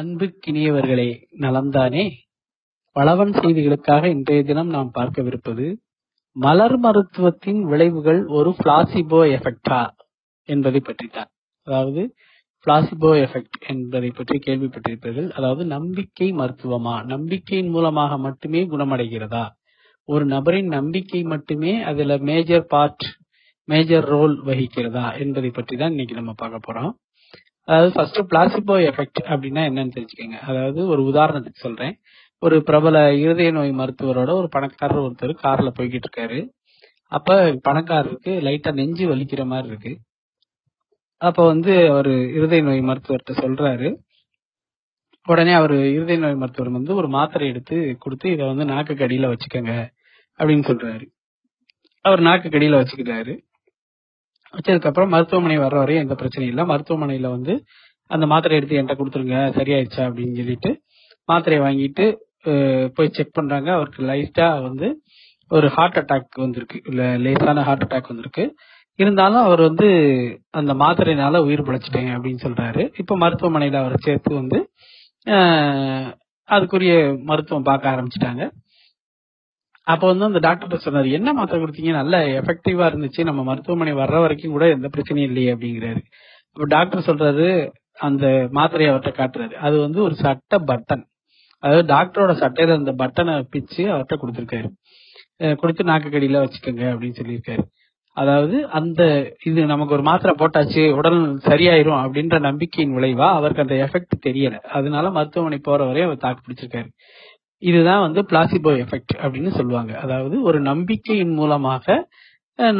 அன்புக்கினியவர்களே, நலம்தானே? வளவன் செய்திகளுக்காக இன்றைய தினம் நாம் பார்க்கவிருப்பது மலர் மருத்துவத்தின் விளைவுகள் ஒரு பிளாசிபோ எஃபெக்டா என்பதை பற்றித்தான். அதாவது பிளாசிபோ எஃபெக்ட் என்பதை பற்றி கேள்விப்பட்டிருப்பீர்கள். அதாவது நம்பிக்கை மருத்துவமா, நம்பிக்கையின் மூலமாக மட்டுமே குணமடைகிறதா, ஒரு நபரின் நம்பிக்கை மட்டுமே அதுல மேஜர் ரோல் வகிக்கிறதா என்பதை பற்றி தான் இன்னைக்கு நம்ம பார்க்க போறோம். அதாவது ஃபர்ஸ்ட் பிளாசிபோ எஃபெக்ட் அப்படின்னா என்னன்னு தெரிஞ்சுக்கோங்க. அதாவது ஒரு உதாரணத்துக்கு சொல்றேன். ஒரு பிரபல இருதய நோய் மருத்துவரோட ஒரு பணக்காரர் ஒருத்தர் கார்ல போய்கிட்டு இருக்காரு. அப்ப பணக்காரருக்கு லைட்டா நெஞ்சு வலிக்கிற மாதிரி இருக்கு. அப்ப அவர் இருதய நோய் மருத்துவர்கிட்ட சொல்றாரு. உடனே அவர் இருதய நோய் மருத்துவர் ஒரு மாத்திரை எடுத்து கொடுத்து இதை நாக்கு கடியில வச்சுக்கோங்க அப்படின்னு சொல்றாரு. அவர் நாக்கு கடியில வச்சுக்கிறாரு. வச்சதுக்கப்புறம் மருத்துவமனை வர்ற வரையும் எந்த பிரச்சனையும் இல்லை. மருத்துவமனையில அந்த மாத்திரை எடுத்து என்கிட்ட கொடுத்துருங்க, சரியாயிடுச்சா அப்படின்னு சொல்லிட்டு மாத்திரையை வாங்கிட்டு போய் செக் பண்றாங்க. அவருக்கு லைட்டா ஒரு ஹார்ட் அட்டாக் வந்திருக்கு, இல்ல லேசான ஹார்ட் அட்டாக் வந்திருக்கு. இருந்தாலும் அவர் அந்த மாத்திரையினால உயிர் பிழைச்சிட்டாங்க அப்படின்னு சொல்றாரு. இப்ப மருத்துவமனையில அவரை சேர்த்து அதுக்குரிய மருத்துவம் பார்க்க ஆரம்பிச்சுட்டாங்க. அப்போ அந்த டாக்டர் சொன்னாரு, என்ன மாத்திரை கொடுத்தீங்க, நல்ல எஃபெக்டிவா இருந்துச்சு, நம்ம மருத்துவமனை வர்ற வரைக்கும் கூட எந்த பிரச்சனையும் இல்லையே அப்படிங்கிறாரு. அப்ப டாக்டர் சொல்றாரு, அந்த மாத்திரையை அவர்கிட்ட காட்டுறாரு. அது ஒரு சட்டை பட்டன், அதாவது டாக்டரோட சட்டையில அந்த பட்டனை பிச்சு அவர்கிட்ட கொடுத்திருக்காரு. கொடுத்து நாக்கு கடியில வச்சுக்கோங்க அப்படின்னு சொல்லியிருக்காரு. அதாவது இது நமக்கு ஒரு மாத்திரை போட்டாச்சு, உடல் சரியாயிரும் அப்படின்ற நம்பிக்கையின் விளைவா அவருக்கு அந்த எஃபெக்ட் தெரியல. அதனால மருத்துவமனை போற வரையும் அவர் தாக்கு பிடிச்சிருக்காரு. இதுதான் பிளாசிபோ எஃபெக்ட் அப்படின்னு சொல்லுவாங்க. அதாவது ஒரு நம்பிக்கையின் மூலமாக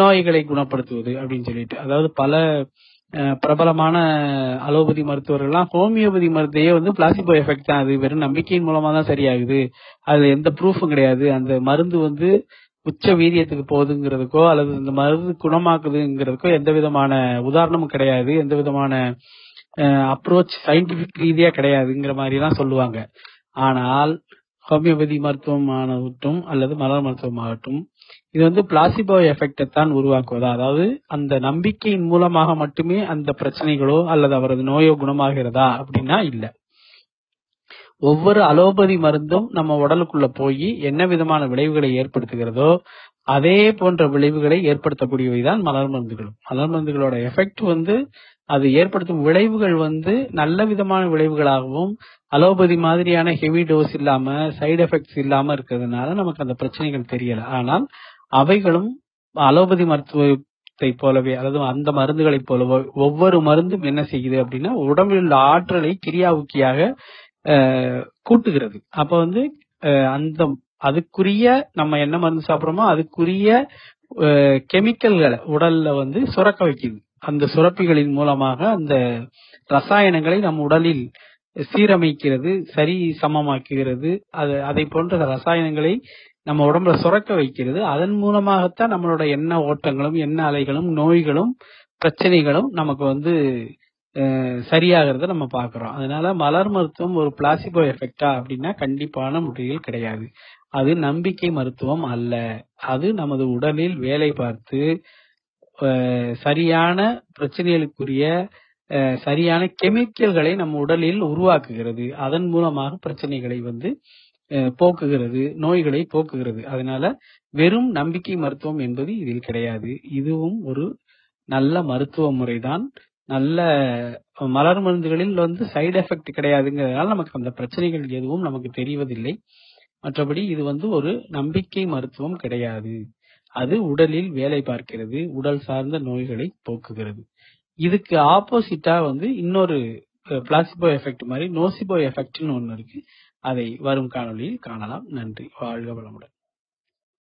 நோய்களை குணப்படுத்துவது அப்படின்னு சொல்லிட்டு. அதாவது பல பிரபலமான அலோபதி மருத்துவர்கள்லாம் ஹோமியோபதி மருந்தையே பிளாசிபோ எஃபெக்ட் தான், அது வெறும் நம்பிக்கையின் மூலமா தான் சரியாகுது, அதுல எந்த ப்ரூஃபும் கிடையாது, அந்த மருந்து உச்ச வீரியத்துக்கு போகுதுங்கிறதுக்கோ அல்லது இந்த மருந்து குணமாக்குதுங்கிறதுக்கோ எந்த விதமான உதாரணமும் கிடையாது, எந்த விதமான அப்ரோச் சயின்டிபிக் ரீதியா கிடையாதுங்கிற மாதிரி எல்லாம் சொல்லுவாங்க. ஆனால் ஹோமியோபதி மருத்துவமாகட்டும் அல்லது மலர் மருத்துவமாகட்டும் இது பிளாசிபோ எஃபெக்டை தான் உருவாக்குவதா, அதாவது அந்த நம்பிக்கையின் மூலமாக மட்டுமே அந்த பிரச்சனைகளோ அல்லது அவரது நோயோ குணமாகிறதா அப்படின்னா இல்ல. ஒவ்வொரு அலோபதி மருந்தும் நம்ம உடலுக்குள்ள போய் என்ன விதமான விளைவுகளை ஏற்படுத்துகிறதோ அதே போன்ற விளைவுகளை ஏற்படுத்தக்கூடியவைதான் மலர் மருந்துகளும். மலர் மருந்துகளோட எஃபெக்ட் அது ஏற்படுத்தும் விளைவுகள் நல்ல விதமான விளைவுகளாகவும் அலோபதி மாதிரியான ஹெவி டோஸ் இல்லாம சைடு எஃபெக்ட்ஸ் இல்லாம இருக்கிறதுனால நமக்கு அந்த பிரச்சனைகள் தெரியல. ஆனால் அவைகளும் அலோபதி மருத்துவத்தை போலவே, அதாவது அந்த மருந்துகளை போலவோ ஒவ்வொரு மருந்தும் என்ன செய்யுது அப்படின்னா உடம்பில் உள்ள ஆற்றலை கிரியாவுக்கியாக கூட்டுகிறது. அப்ப அந்த அதுக்குரிய நம்ம என்ன மருந்து சாப்பிடுறோமோ அதுக்குரிய கெமிக்கல்களை உடல்ல சுரக்க வைக்குது. அந்த சுரப்பிகளின் மூலமாக அந்த ரசாயனங்களை நம் உடலில் சீரமைக்கிறது, சரி சமமாக்குகிறது. அதை போன்ற ரசாயனங்களை நம்ம உடம்புல சுரக்க வைக்கிறது. அதன் மூலமாகத்தான் நம்மளோட எண்ண ஓட்டங்களும் எண்ண அலைகளும் நோய்களும் பிரச்சனைகளும் நமக்கு சரியாகிறத நம்ம பாக்குறோம். அதனால மலர் மருத்துவம் ஒரு பிளாசிபோ எஃபெக்டா அப்படின்னா கண்டிப்பான முறையில் கிடையாது. அது நம்பிக்கை மருத்துவம் அல்ல. அது நமது உடலில் வேலை பார்த்து சரியான பிரச்சனைகளுக்குரிய சரியான கெமிக்கல்களை நம்ம உடலில் உருவாக்குகிறது. அதன் மூலமாக பிரச்சனைகளை போக்குகிறது, நோய்களை போக்குகிறது. அதனால வெறும் நம்பிக்கை மருத்துவம் என்பது இதில் கிடையாது. இதுவும் ஒரு நல்ல மருத்துவ முறைதான். நல்ல மலர் மருந்துகளில் சைடு எஃபெக்ட் கிடையாதுங்கிறதுனால நமக்கு அந்த பிரச்சனைகள் எதுவும் நமக்கு தெரிவதில்லை. மற்றபடி இது ஒரு நம்பிக்கை மருத்துவம் கிடையாது. அது உடலில் வேலை பார்க்கிறது, உடல் சார்ந்த நோய்களை போக்குகிறது. இதுக்கு ஆப்போசிட்டா இன்னொரு பிளாசிபோ எஃபெக்ட் மாதிரி நோசிபோ எஃபெக்ட்னு ஒண்ணு இருக்கு. அதை வரும் காணொலியில் காணலாம். நன்றி. வாழ்க வளமுடன்.